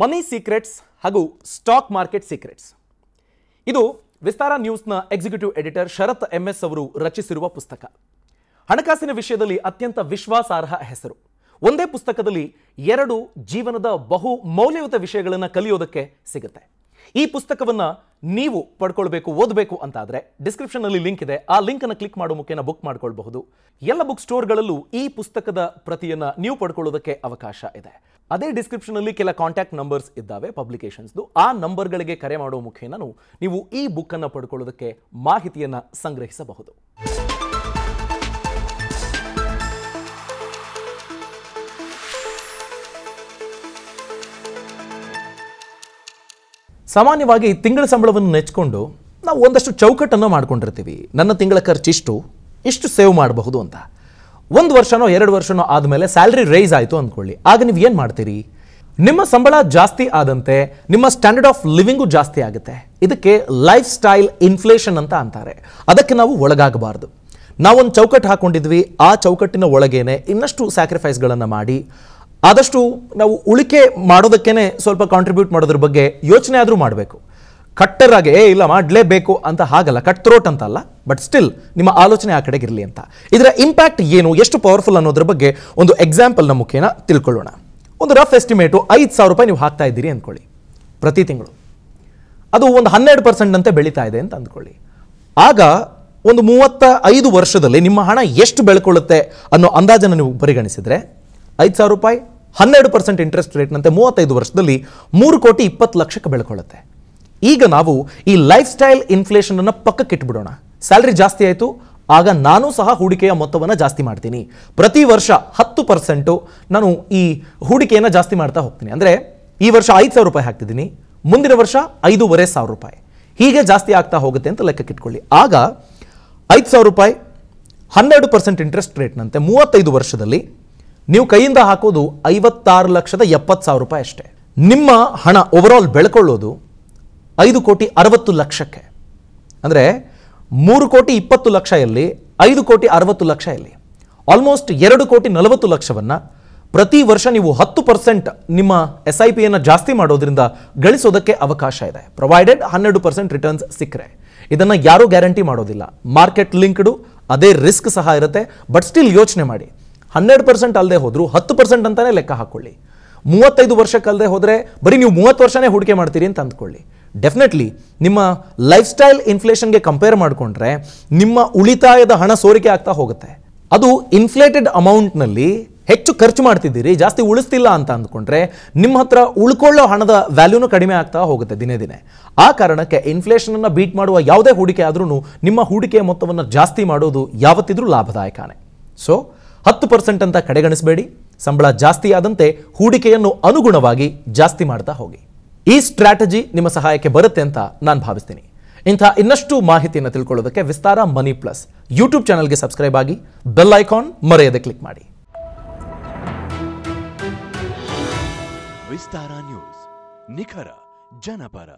ಮನಿ secrets ಹಾಗೂ stock market secrets ಇದು ವಿಸ್ತಾರ ನ್ಯೂಸ್ನ ಎಕ್ಸಿಕ್ಯೂಟಿವ್ ಎಡಿಟರ್ ಶರತ್ ಎಂಎಸ್ ಅವರು ರಚಿಸಿರುವ ಪುಸ್ತಕ. ಹಣಕಾಸಿನ ವಿಷಯದಲ್ಲಿ ಅತ್ಯಂತ ವಿಶ್ವಾಸಾರ್ಹ ಹೆಸರು. ಒಂದೇ ಪುಸ್ತಕದಲ್ಲಿ ಎರಡು ಜೀವನದ ಬಹು ಮೌಲ್ಯಯುತ ವಿಷಯಗಳನ್ನು ಕಲಿಯೋದಕ್ಕೆ ಸಿಗುತ್ತೆ. ಈ ಪುಸ್ತಕವನ್ನ ನೀವು ಪಡ್ಕೊಳ್ಬೇಕು, ಓದಬೇಕು ಅಂತಾದರೆ ಡಿಸ್ಕ್ರಿಪ್ಷನ್ ಅಲ್ಲಿ ಲಿಂಕ್ ಇದೆ. ಆ ಲಿಂಕ್ ಅನ್ನು ಕ್ಲಿಕ್ ಮಾಡೋ ಮುಖೇನ ಬುಕ್ ಮಾಡ್ಕೊಳ್ಬಹುದು. ಎಲ್ಲ ಬುಕ್ ಸ್ಟೋರ್ಗಳಲ್ಲೂ ಈ ಪುಸ್ತಕದ ಪ್ರತಿಯನ್ನ ನೀವು ಪಡ್ಕೊಳ್ಳೋದಕ್ಕೆ ಅವಕಾಶ ಇದೆ. ಅದೇ ಡಿಸ್ಕ್ರಿಪ್ಷನ್ ಅಲ್ಲಿ ಕೆಲ ಕಾಂಟ್ಯಾಕ್ಟ್ ನಂಬರ್ಸ್ ಇದ್ದಾವೆ ಪಬ್ಲಿಕೇಶನ್ಸ್ದು. ಆ ನಂಬರ್ಗಳಿಗೆ ಕರೆ ಮಾಡೋ ಮುಖೇನ ನೀವು ಈ ಬುಕ್ ಅನ್ನು ಪಡ್ಕೊಳ್ಳೋದಕ್ಕೆ ಮಾಹಿತಿಯನ್ನ ಸಂಗ್ರಹಿಸಬಹುದು. ಸಾಮಾನ್ಯವಾಗಿ ತಿಂಗಳ ಸಂಬಳವನ್ನು ನೆಚ್ಚಿಕೊಂಡು ನಾವು ಒಂದಷ್ಟು ಚೌಕಟ್ಟನ್ನು ಮಾಡ್ಕೊಂಡಿರ್ತೀವಿ. ನನ್ನ ತಿಂಗಳ ಖರ್ಚು ಇಷ್ಟು, ಇಷ್ಟು ಸೇವ್ ಮಾಡಬಹುದು ಅಂತ. ಒಂದು ವರ್ಷನೋ ಎರಡು ವರ್ಷನೋ ಆದಮೇಲೆ ಸ್ಯಾಲ್ರಿ ರೈಸ್ ಆಯಿತು ಅಂದ್ಕೊಳ್ಳಿ. ಆಗ ನೀವು ಏನು ಮಾಡ್ತೀರಿ? ನಿಮ್ಮ ಸಂಬಳ ಜಾಸ್ತಿ ಆದಂತೆ ನಿಮ್ಮ ಸ್ಟ್ಯಾಂಡರ್ಡ್ ಆಫ್ ಲಿವಿಂಗು ಜಾಸ್ತಿ ಆಗುತ್ತೆ. ಇದಕ್ಕೆ ಲೈಫ್ ಸ್ಟೈಲ್ ಇನ್ಫ್ಲೇಷನ್ ಅಂತ ಅಂತಾರೆ. ಅದಕ್ಕೆ ನಾವು ಒಳಗಾಗಬಾರ್ದು. ನಾವೊಂದು ಚೌಕಟ್ಟು ಹಾಕ್ಕೊಂಡಿದ್ವಿ, ಆ ಚೌಕಟ್ಟಿನ ಒಳಗೇನೆ ಇನ್ನಷ್ಟು ಸ್ಯಾಕ್ರಿಫೈಸ್ಗಳನ್ನು ಮಾಡಿ ಆದಷ್ಟು ನಾವು ಉಳಿಕೆ ಮಾಡೋದಕ್ಕೇನೆ ಸ್ವಲ್ಪ ಕಾಂಟ್ರಿಬ್ಯೂಟ್ ಮಾಡೋದ್ರ ಬಗ್ಗೆ ಯೋಚನೆ ಆದರೂ ಮಾಡಬೇಕು. ಕಟ್ಟರಾಗೆ ಇಲ್ಲ ಮಾಡಲೇಬೇಕು ಅಂತ ಹಾಗಲ್ಲ, ಕಟ್ ಥ್ರೋಟ್ ಅಂತಲ್ಲ, ಬಟ್ ಸ್ಟಿಲ್ ನಿಮ್ಮ ಆಲೋಚನೆ ಆ ಕಡೆಗಿರಲಿ ಅಂತ. ಇದರ ಇಂಪ್ಯಾಕ್ಟ್ ಏನು, ಎಷ್ಟು ಪವರ್ಫುಲ್ ಅನ್ನೋದ್ರ ಬಗ್ಗೆ ಒಂದು ಎಕ್ಸಾಂಪಲ್ನ ಮುಖೇನ ತಿಳ್ಕೊಳ್ಳೋಣ. ಒಂದು ರಫ್ ಎಸ್ಟಿಮೇಟು 5,000 ರೂಪಾಯಿ ನೀವು ಹಾಕ್ತಾ ಇದ್ದೀರಿ ಅಂದ್ಕೊಳ್ಳಿ ಪ್ರತಿ ತಿಂಗಳು. ಅದು ಒಂದು 12% ಬೆಳೀತಾ ಇದೆ ಅಂತ ಅಂದ್ಕೊಳ್ಳಿ. ಆಗ ಒಂದು 35 ವರ್ಷದಲ್ಲಿ ನಿಮ್ಮ ಹಣ ಎಷ್ಟು ಬೆಳ್ಕೊಳ್ಳುತ್ತೆ ಅನ್ನೋ ಅಂದಾಜನ್ನು ನೀವು ಪರಿಗಣಿಸಿದರೆ 5,000 ರೂಪಾಯಿ 12% ಇಂಟ್ರೆಸ್ಟ್ ರೇಟ್ನಂತೆ 35 ವರ್ಷದಲ್ಲಿ 3,20,00,000 ಬೆಳ್ಕೊಳ್ಳುತ್ತೆ. ಈಗ ನಾವು ಈ ಲೈಫ್ ಸ್ಟೈಲ್ ಇನ್ಫ್ಲೇಷನನ್ನು ಪಕ್ಕಕ್ಕೆ ಇಟ್ಬಿಡೋಣ. ಸ್ಯಾಲ್ರಿ ಜಾಸ್ತಿ ಆಯಿತು, ಆಗ ನಾನು ಸಹ ಹೂಡಿಕೆಯ ಮೊತ್ತವನ್ನು ಜಾಸ್ತಿ ಮಾಡ್ತೀನಿ. ಪ್ರತಿ ವರ್ಷ 10% ನಾನು ಈ ಹೂಡಿಕೆಯನ್ನು ಜಾಸ್ತಿ ಮಾಡ್ತಾ ಹೋಗ್ತೀನಿ. ಅಂದರೆ ಈ ವರ್ಷ 5,000 ರೂಪಾಯಿ ಹಾಕ್ತಿದ್ದೀನಿ, ಮುಂದಿನ ವರ್ಷ 5,500 ರೂಪಾಯಿ, ಹೀಗೆ ಜಾಸ್ತಿ ಆಗ್ತಾ ಹೋಗುತ್ತೆ ಅಂತ ಲೆಕ್ಕಕ್ಕೆ ಇಟ್ಕೊಳ್ಳಿ. ಆಗ 5,000 ರೂಪಾಯಿ 12% ಇಂಟ್ರೆಸ್ಟ್ ರೇಟ್ನಂತೆ 35 ವರ್ಷದಲ್ಲಿ ನೀವು ಕೈಯಿಂದ ಹಾಕೋದು 56,70,000 ರೂಪಾಯಿ ಅಷ್ಟೇ. ನಿಮ್ಮ ಹಣ ಓವರಾಲ್ ಬೆಳ್ಕೊಳ್ಳೋದು 5,60,00,000ಕ್ಕೆ. ಅಂದರೆ 3,20,00,000 ಇಲ್ಲಿ 5,60,00,000 ಇಲ್ಲಿ ಆಲ್ಮೋಸ್ಟ್ 2,40,00,000ವನ್ನು ಪ್ರತಿ ವರ್ಷ ನೀವು 10% ನಿಮ್ಮ SIP ಯನ್ನು ಜಾಸ್ತಿ ಮಾಡೋದ್ರಿಂದ ಗಳಿಸೋದಕ್ಕೆ ಅವಕಾಶ ಇದೆ, ಪ್ರೊವೈಡೆಡ್ 100% ರಿಟರ್ನ್ಸ್ ಸಿಕ್ಕರೆ. ಇದನ್ನು ಯಾರೂ ಗ್ಯಾರಂಟಿ ಮಾಡೋದಿಲ್ಲ, ಮಾರ್ಕೆಟ್ ಲಿಂಕ್ಡು, ಅದೇ ರಿಸ್ಕ್ ಸಹ ಇರುತ್ತೆ. ಬಟ್ ಸ್ಟಿಲ್ ಯೋಚನೆ ಮಾಡಿ, 100% ಅಲ್ಲದೆ ಹೋದರೂ 10% ಅಂತಲೇ ಲೆಕ್ಕ ಹಾಕ್ಕೊಳ್ಳಿ. 35 ವರ್ಷಕ್ಕಲ್ಲದೆ ಹೋದರೆ ಬರೀ ನೀವು 30 ವರ್ಷನೇ ಹೂಡಿಕೆ ಮಾಡ್ತೀರಿ ಅಂತ ಅಂದ್ಕೊಳ್ಳಿ. ಡೆಫಿನೆಟ್ಲಿ ನಿಮ್ಮ ಲೈಫ್ ಸ್ಟೈಲ್ ಇನ್ಫ್ಲೇಷನ್ಗೆ ಕಂಪೇರ್ ಮಾಡಿಕೊಂಡ್ರೆ ನಿಮ್ಮ ಉಳಿತಾಯದ ಹಣ ಸೋರಿಕೆ ಆಗ್ತಾ ಹೋಗುತ್ತೆ. ಅದು ಇನ್ಫ್ಲೇಟೆಡ್ ಅಮೌಂಟ್ನಲ್ಲಿ ಹೆಚ್ಚು ಖರ್ಚು ಮಾಡ್ತಿದ್ದೀರಿ, ಜಾಸ್ತಿ ಉಳಿಸ್ತಿಲ್ಲ ಅಂತ ಅಂದ್ಕೊಂಡ್ರೆ ನಿಮ್ಮ ಹತ್ರ ಉಳ್ಕೊಳ್ಳೋ ಹಣದ ವ್ಯಾಲ್ಯೂನು ಕಡಿಮೆ ಆಗ್ತಾ ಹೋಗುತ್ತೆ ದಿನೇ ದಿನೇ. ಆ ಕಾರಣಕ್ಕೆ ಇನ್ಫ್ಲೇಷನನ್ನು ಬೀಟ್ ಮಾಡುವ ಯಾವುದೇ ಹೂಡಿಕೆ ಆದ್ರೂ ನಿಮ್ಮ ಹೂಡಿಕೆಯ ಮೊತ್ತವನ್ನು ಜಾಸ್ತಿ ಮಾಡೋದು ಯಾವತ್ತಿದ್ರೂ ಲಾಭದಾಯಕನೇ. ಸೊ 10% ಅಂತ ಕಡೆಗಣಿಸಬೇಡಿ, ಸಂಬಳ ಜಾಸ್ತಿ ಆದಂತೆ ಹೂಡಿಕೆಯನ್ನು ಅನುಗುಣವಾಗಿ ಜಾಸ್ತಿ ಮಾಡ್ತಾ ಹೋಗಿ. ಈ ಸ್ಟ್ರಾಟಜಿ ನಿಮ್ಮ ಸಹಾಯಕ್ಕೆ ಬರುತ್ತೆ ಅಂತ ನಾನು ಭಾವಿಸ್ತೀನಿ. ಇಂಥ ಇನ್ನಷ್ಟು ಮಾಹಿತಿಯನ್ನು ತಿಳ್ಕೊಳ್ಳೋದಕ್ಕೆ ವಿಸ್ತಾರ ಮನಿ ಪ್ಲಸ್ ಯೂಟ್ಯೂಬ್ ಚಾನಲ್ಗೆ ಸಬ್ಸ್ಕ್ರೈಬ್ ಆಗಿ ಬೆಲ್ ಐಕಾನ್ ಮರೆಯದೆ ಕ್ಲಿಕ್ ಮಾಡಿ. ವಿಸ್ತಾರ ನ್ಯೂಸ್, ನಿಖರ ಜನಪರ.